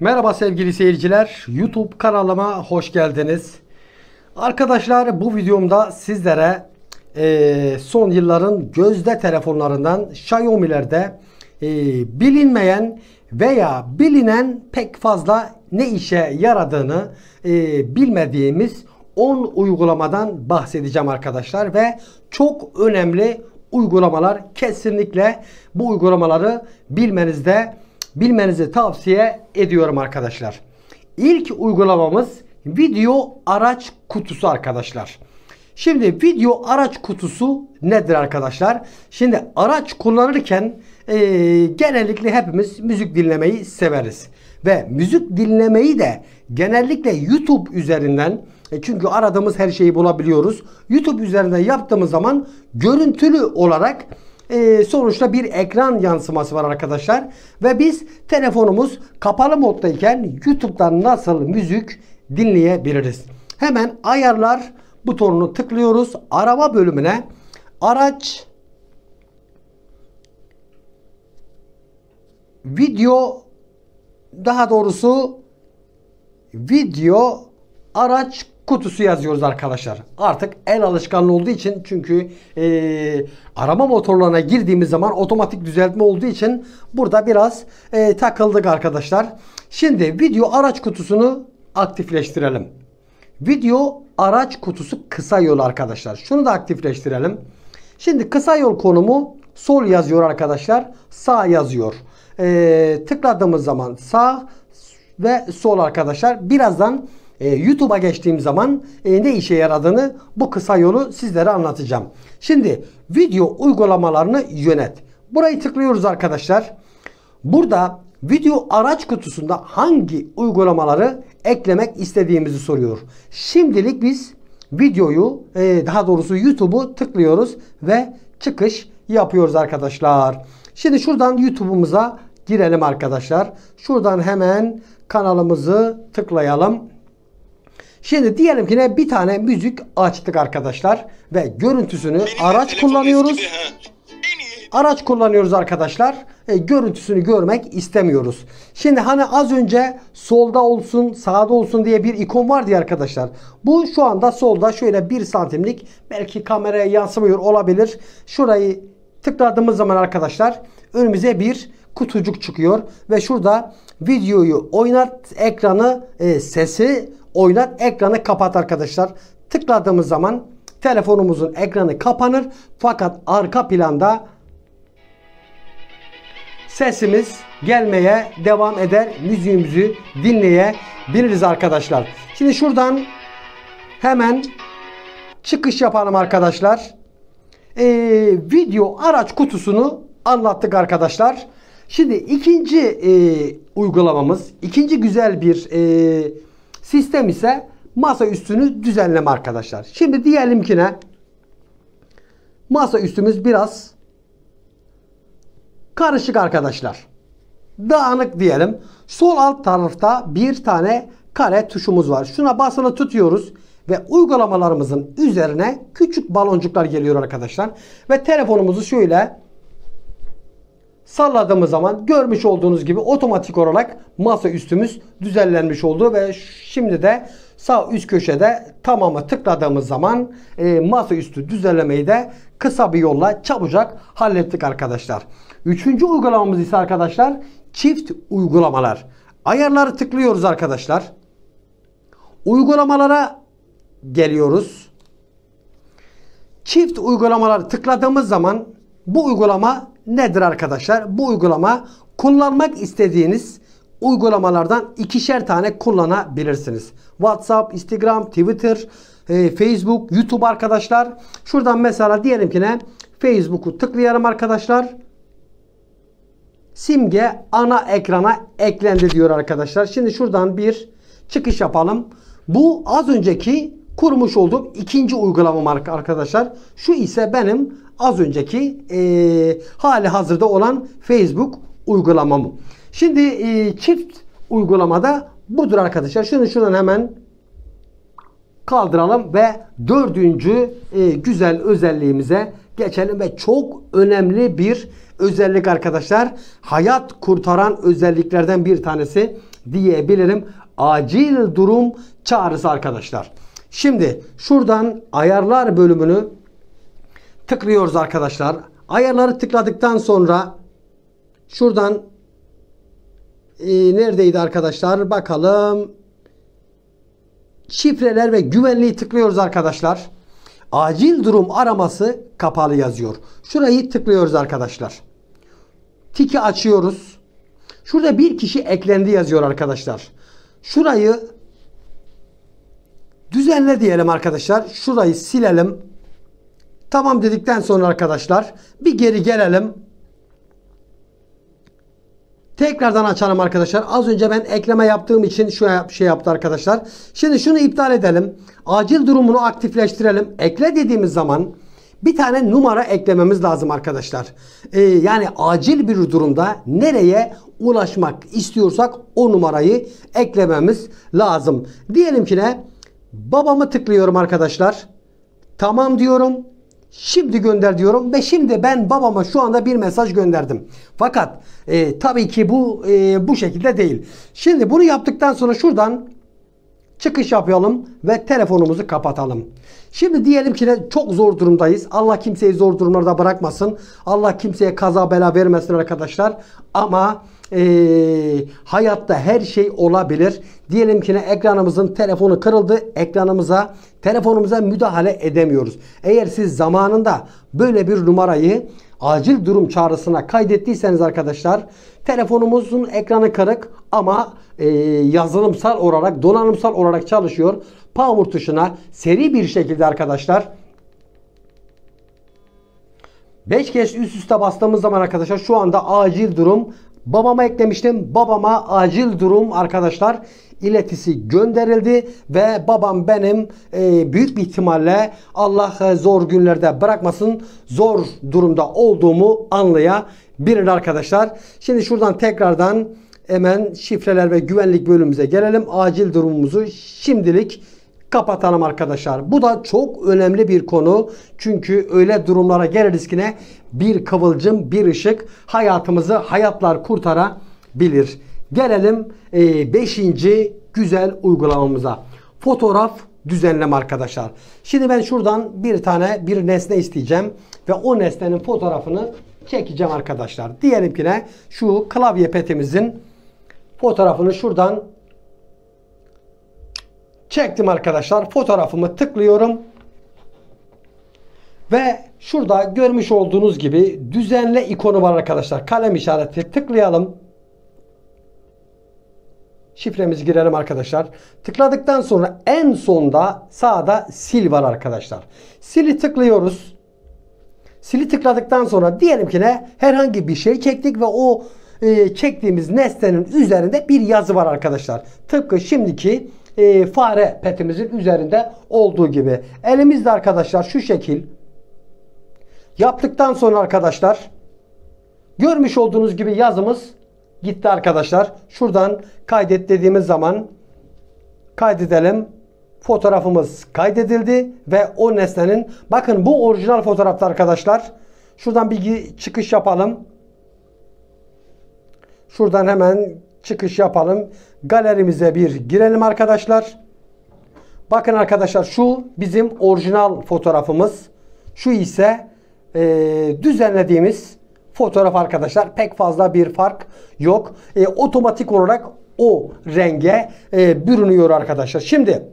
Merhaba sevgili seyirciler, YouTube kanalıma hoş geldiniz. Arkadaşlar, bu videomda sizlere son yılların gözde telefonlarından Xiaomi'lerde bilinmeyen veya bilinen pek fazla ne işe yaradığını bilmediğimiz 10 uygulamadan bahsedeceğim arkadaşlar. Ve çok önemli uygulamalar, kesinlikle bu uygulamaları bilmenizi tavsiye ediyorum arkadaşlar. İlk uygulamamız video araç kutusu arkadaşlar. Şimdi video araç kutusu nedir arkadaşlar? Şimdi araç kullanırken genellikle hepimiz müzik dinlemeyi severiz. Ve müzik dinlemeyi de genellikle YouTube üzerinden, çünkü aradığımız her şeyi bulabiliyoruz. YouTube üzerinden yaptığımız zaman görüntülü olarak sonuçta bir ekran yansıması var arkadaşlar. Ve biz telefonumuz kapalı moddayken YouTube'dan nasıl müzik dinleyebiliriz? Hemen ayarlar butonunu tıklıyoruz. Arama bölümüne araç video araç kutusu yazıyoruz arkadaşlar. Artık el alışkanlığı olduğu için, çünkü arama motorlarına girdiğimiz zaman otomatik düzeltme olduğu için burada biraz takıldık arkadaşlar. Şimdi video araç kutusunu aktifleştirelim. Video araç kutusu kısa yol arkadaşlar. Şunu da aktifleştirelim. Şimdi kısa yol konumu sol yazıyor arkadaşlar. Sağ yazıyor. Tıkladığımız zaman sağ ve sol arkadaşlar. Birazdan YouTube'a geçtiğim zaman ne işe yaradığını, bu kısa yolu sizlere anlatacağım. Şimdi video uygulamalarını yönet. Burayı tıklıyoruz arkadaşlar. Burada video araç kutusunda hangi uygulamaları eklemek istediğimizi soruyor. Şimdilik biz YouTube'u tıklıyoruz ve çıkış yapıyoruz arkadaşlar. Şimdi şuradan YouTube'umuza girelim arkadaşlar. Şuradan hemen kanalımızı tıklayalım. Şimdi diyelim ki bir tane müzik açtık arkadaşlar ve görüntüsünü araç kullanıyoruz. Araç kullanıyoruz arkadaşlar. Görüntüsünü görmek istemiyoruz. Şimdi hani az önce solda olsun, sağda olsun diye bir ikon vardı ya arkadaşlar. Bu şu anda solda, şöyle 1 santimlik, belki kameraya yansımıyor olabilir. Şurayı tıkladığımız zaman arkadaşlar önümüze bir kutucuk çıkıyor ve şurada videoyu oynat ekranı, sesi oynat, ekranı kapat arkadaşlar. Tıkladığımız zaman telefonumuzun ekranı kapanır. Fakat arka planda sesimiz gelmeye devam eder. Müziğimizi dinleyebiliriz arkadaşlar. Şimdi şuradan hemen çıkış yapalım arkadaşlar. Video araç kutusunu anlattık arkadaşlar. Şimdi ikinci uygulamamız, ikinci güzel bir sistem ise masa üstünü düzenleme arkadaşlar. Şimdi diyelim ki masa üstümüz biraz karışık arkadaşlar. Dağınık diyelim. Sol alt tarafta bir tane kare tuşumuz var. Şuna basılı tutuyoruz ve uygulamalarımızın üzerine küçük baloncuklar geliyor arkadaşlar. Ve telefonumuzu şöyle salladığımız zaman görmüş olduğunuz gibi otomatik olarak masa üstümüz düzenlenmiş oldu ve şimdi de sağ üst köşede tamamı tıkladığımız zaman masa üstü düzenlemeyi de kısa bir yolla çabucak hallettik arkadaşlar. Üçüncü uygulamamız ise arkadaşlar çift uygulamalar. Ayarları tıklıyoruz arkadaşlar. Uygulamalara geliyoruz. Çift uygulamalar tıkladığımız zaman bu uygulama nedir arkadaşlar? Bu uygulama, kullanmak istediğiniz uygulamalardan 2'şer tane kullanabilirsiniz. WhatsApp, Instagram, Twitter, Facebook, YouTube arkadaşlar. Şuradan mesela diyelim ki Facebook'u tıklayalım arkadaşlar. Simge ana ekrana eklendi diyor arkadaşlar. Şimdi şuradan bir çıkış yapalım. Bu az önceki kurmuş olduğum ikinci uygulamam arkadaşlar. Şu ise benim az önceki hali hazırda olan Facebook uygulamam. Şimdi çift uygulamada budur arkadaşlar. Şunu şuradan hemen kaldıralım ve dördüncü güzel özelliğimize geçelim ve çok önemli bir özellik arkadaşlar. Hayat kurtaran özelliklerden bir tanesi diyebilirim. Acil durum çağrısı arkadaşlar. Şimdi şuradan ayarlar bölümünü tıklıyoruz arkadaşlar. Ayarları tıkladıktan sonra şuradan neredeydi arkadaşlar? Bakalım. Şifreler ve güvenliği tıklıyoruz arkadaşlar. Acil durum araması kapalı yazıyor. Şurayı tıklıyoruz arkadaşlar. Tiki açıyoruz. Şurada bir kişi eklendi yazıyor arkadaşlar. Şurayı düzenle diyelim arkadaşlar. Şurayı silelim. Tamam dedikten sonra arkadaşlar bir geri gelelim. Tekrardan açalım arkadaşlar. Az önce ben ekleme yaptığım için şu şey yaptı arkadaşlar. Şimdi şunu iptal edelim. Acil durumunu aktifleştirelim. Ekle dediğimiz zaman bir tane numara eklememiz lazım arkadaşlar. Yani acil bir durumda nereye ulaşmak istiyorsak o numarayı eklememiz lazım. Diyelim ki ne? Babamı tıklıyorum arkadaşlar. Tamam diyorum. Şimdi gönder diyorum ve şimdi ben babama şu anda bir mesaj gönderdim. Fakat tabii ki bu şekilde değil. Şimdi bunu yaptıktan sonra şuradan çıkış yapalım ve telefonumuzu kapatalım. Şimdi diyelim ki çok zor durumdayız. Allah kimseyi zor durumlarda bırakmasın. Allah kimseye kaza bela vermesin arkadaşlar. Ama hayatta her şey olabilir. Diyelim ki ekranımızın telefonu kırıldı. Ekranımıza, telefonumuza müdahale edemiyoruz. Eğer siz zamanında böyle bir numarayı acil durum çağrısına kaydettiyseniz arkadaşlar, telefonumuzun ekranı kırık ama yazılımsal olarak, donanımsal olarak çalışıyor. Power tuşuna seri bir şekilde arkadaşlar 5 kez üst üste bastığımız zaman arkadaşlar şu anda acil durum, babama eklemiştim. Babama acil durum arkadaşlar iletisi gönderildi ve babam benim büyük bir ihtimalle Allah zor günlerde bırakmasın, zor durumda olduğumu anlayabilir arkadaşlar. Şimdi şuradan tekrardan hemen şifreler ve güvenlik bölümümüze gelelim. Acil durumumuzu şimdilik kapatalım arkadaşlar. Bu da çok önemli bir konu. Çünkü öyle durumlara geliriz ki ne? Bir kıvılcım, bir ışık hayatımızı, hayatlar kurtarabilir. Gelelim 5. güzel uygulamamıza. Fotoğraf düzenleme arkadaşlar. Şimdi ben şuradan bir nesne isteyeceğim ve o nesnenin fotoğrafını çekeceğim arkadaşlar. Diyelim ki ne? Şu klavye petimizin fotoğrafını şuradan çektim arkadaşlar. Fotoğrafımı tıklıyorum. Ve şurada görmüş olduğunuz gibi düzenle ikonu var arkadaşlar. Kalem işareti tıklayalım. Şifremizi girelim arkadaşlar. Tıkladıktan sonra en sonda sağda sil var arkadaşlar. Sil'i tıklıyoruz. Sil'i tıkladıktan sonra diyelim ki ne? Herhangi bir şey çektik ve o çektiğimiz nesnenin üzerinde bir yazı var arkadaşlar. Tıpkı şimdiki fare petimizin üzerinde olduğu gibi. Elimizde arkadaşlar şu şekil yaptıktan sonra arkadaşlar görmüş olduğunuz gibi yazımız gitti arkadaşlar. Şuradan kaydet dediğimiz zaman kaydedelim. Fotoğrafımız kaydedildi ve o nesnenin, bakın bu orijinal fotoğrafta arkadaşlar. Şuradan bir çıkış yapalım. Şuradan hemen çıkış yapalım. Galerimize bir girelim arkadaşlar. Bakın arkadaşlar şu bizim orijinal fotoğrafımız. Şu ise düzenlediğimiz fotoğraf arkadaşlar. Pek fazla bir fark yok. Otomatik olarak o renge bürünüyor arkadaşlar. Şimdi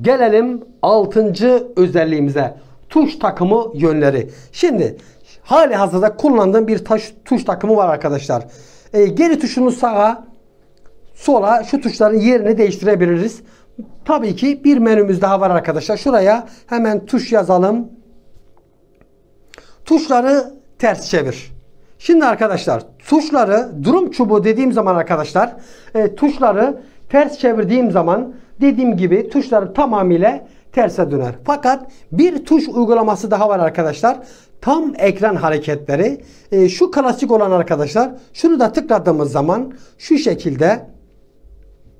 gelelim 6. özelliğimize. Tuş takımı yönleri. Şimdi hali hazırda kullandığım bir tuş takımı var arkadaşlar. Geri tuşunu sağa, sola, şu tuşların yerini değiştirebiliriz. Tabii ki bir menümüz daha var arkadaşlar. Şuraya hemen tuş yazalım. Tuşları ters çevir. Şimdi arkadaşlar tuşları, durum çubuğu dediğim zaman arkadaşlar tuşları ters çevirdiğim zaman dediğim gibi tuşları tamamıyla terse döner. Fakat bir tuş uygulaması daha var arkadaşlar. Tam ekran hareketleri. Şu klasik olan arkadaşlar. Şunu da tıkladığımız zaman şu şekilde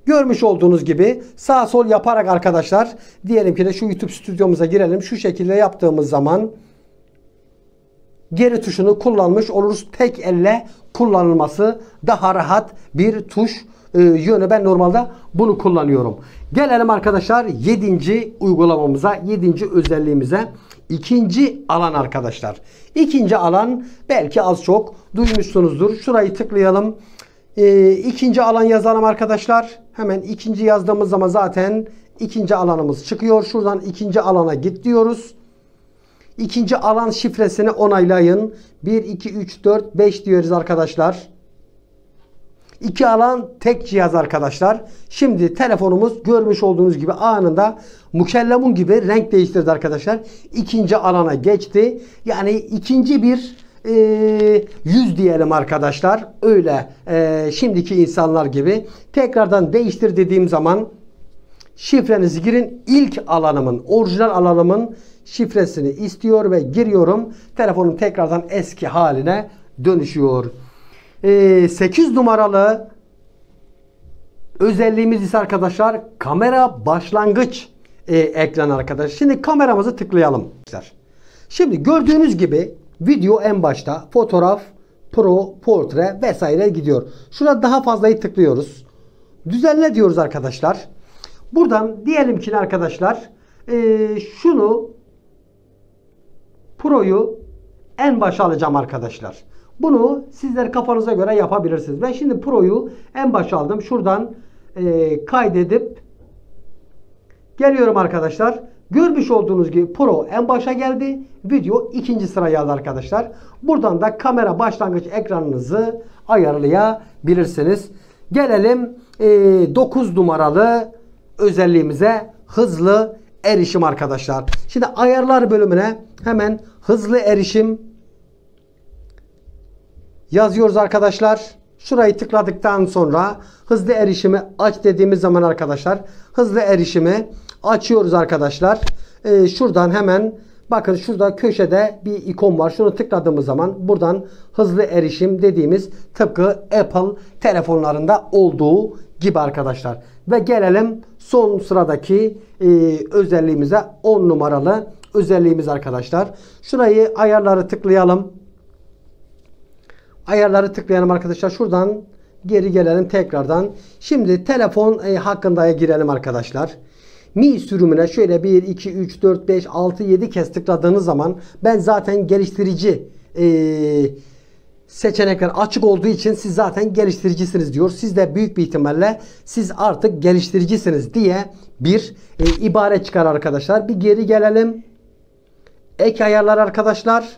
Görmüş olduğunuz gibi sağ sol yaparak arkadaşlar, diyelim ki de şu YouTube stüdyomuza girelim. Şu şekilde yaptığımız zaman geri tuşunu kullanmış oluruz. Tek elle kullanılması daha rahat bir tuş yönü. Ben normalde bunu kullanıyorum. Gelelim arkadaşlar 7. uygulamamıza, 7. özelliğimize. 2. alan arkadaşlar. 2. alan belki az çok duymuşsunuzdur. Şurayı tıklayalım. 2. alan yazalım arkadaşlar. Hemen 2. yazdığımız zaman zaten 2. alanımız çıkıyor. Şuradan 2. alana git diyoruz. 2. alan şifresini onaylayın. 1, 2, 3, 4, 5 diyoruz arkadaşlar. 2 alan tek cihaz arkadaşlar. Şimdi telefonumuz görmüş olduğunuz gibi anında mukellemun gibi renk değiştirdi arkadaşlar. 2. alana geçti. Yani 2. bir yüz diyelim arkadaşlar. Öyle şimdiki insanlar gibi. Tekrardan değiştir dediğim zaman şifrenizi girin. İlk alanımın, orijinal alanımın şifresini istiyor ve giriyorum. Telefonum tekrardan eski haline dönüşüyor. 8 numaralı özelliğimiz ise arkadaşlar kamera başlangıç ekranı arkadaşlar. Şimdi kameramızı tıklayalım. Şimdi gördüğünüz gibi video en başta, fotoğraf, pro, portre vesaire gidiyor. Şurada daha fazlayı tıklıyoruz. Düzenle diyoruz arkadaşlar. Buradan diyelim ki arkadaşlar şunu, pro'yu en başa alacağım arkadaşlar. Bunu sizler kafanıza göre yapabilirsiniz. Ben şimdi pro'yu en başa aldım. Şuradan kaydedip geliyorum arkadaşlar. Görmüş olduğunuz gibi pro en başa geldi. Video 2. sıraya aldı arkadaşlar. Buradan da kamera başlangıç ekranınızı ayarlayabilirsiniz. Gelelim 9 numaralı özelliğimize, hızlı erişim arkadaşlar. Şimdi ayarlar bölümüne hemen hızlı erişim yazıyoruz arkadaşlar. Şurayı tıkladıktan sonra hızlı erişimi aç dediğimiz zaman arkadaşlar hızlı erişimi açıyoruz arkadaşlar. Şuradan hemen bakın, şurada köşede bir ikon var. Şunu tıkladığımız zaman buradan hızlı erişim dediğimiz, tıpkı Apple telefonlarında olduğu gibi arkadaşlar. Ve gelelim son sıradaki özelliğimize, 10 numaralı özelliğimiz arkadaşlar. Şurayı ayarları tıklayalım. Ayarları tıklayalım arkadaşlar. Şuradan geri gelelim tekrardan. Şimdi telefon hakkında girelim arkadaşlar. Mi sürümüne şöyle 1, 2, 3, 4, 5, 6, 7 kez tıkladığınız zaman ben zaten geliştirici seçenekler açık olduğu için siz zaten geliştiricisiniz diyor. Siz de büyük bir ihtimalle siz artık geliştiricisiniz diye bir ibare çıkar arkadaşlar. Bir geri gelelim. Ek ayarlar arkadaşlar.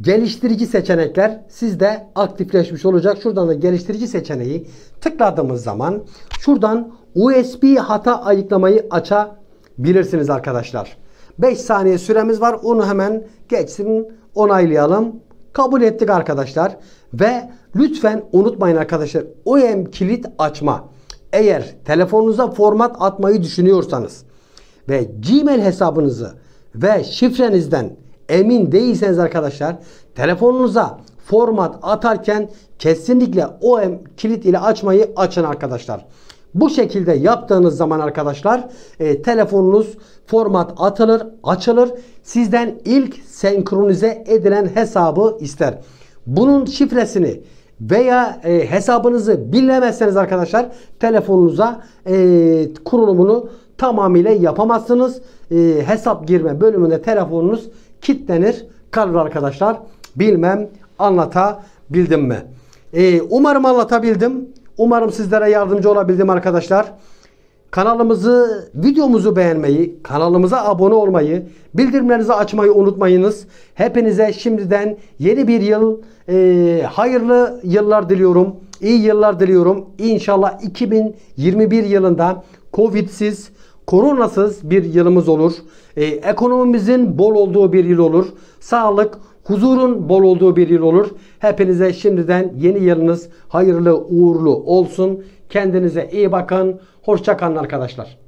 Geliştirici seçenekler sizde aktifleşmiş olacak. Şuradan da geliştirici seçeneği tıkladığımız zaman şuradan USB hata ayıklamayı açabilirsiniz arkadaşlar. 5 saniye süremiz var. Onu hemen geçsin, onaylayalım. Kabul ettik arkadaşlar. Ve lütfen unutmayın arkadaşlar, OEM kilit açma. Eğer telefonunuza format atmayı düşünüyorsanız ve Gmail hesabınızı ve şifrenizden emin değilseniz arkadaşlar, telefonunuza format atarken kesinlikle OEM kilit ile açmayı açın arkadaşlar. Bu şekilde yaptığınız zaman arkadaşlar telefonunuz format atılır, açılır. Sizden ilk senkronize edilen hesabı ister. Bunun şifresini veya hesabınızı bilemezseniz arkadaşlar telefonunuza kurulumunu tamamıyla yapamazsınız. Hesap girme bölümünde telefonunuz kilitlenir kalır arkadaşlar. Bilmem anlatabildim mi? Umarım anlatabildim. Umarım sizlere yardımcı olabildim arkadaşlar. Kanalımızı, videomuzu beğenmeyi, kanalımıza abone olmayı, bildirimlerinizi açmayı unutmayınız. Hepinize şimdiden yeni bir yıl, hayırlı yıllar diliyorum. İyi yıllar diliyorum. İnşallah 2021 yılında Covid'siz, koronasız bir yılımız olur. Ekonomimizin bol olduğu bir yıl olur. Sağlık, huzurun bol olduğu bir yıl olur. Hepinize şimdiden yeni yılınız hayırlı uğurlu olsun. Kendinize iyi bakın. Hoşça kalın arkadaşlar.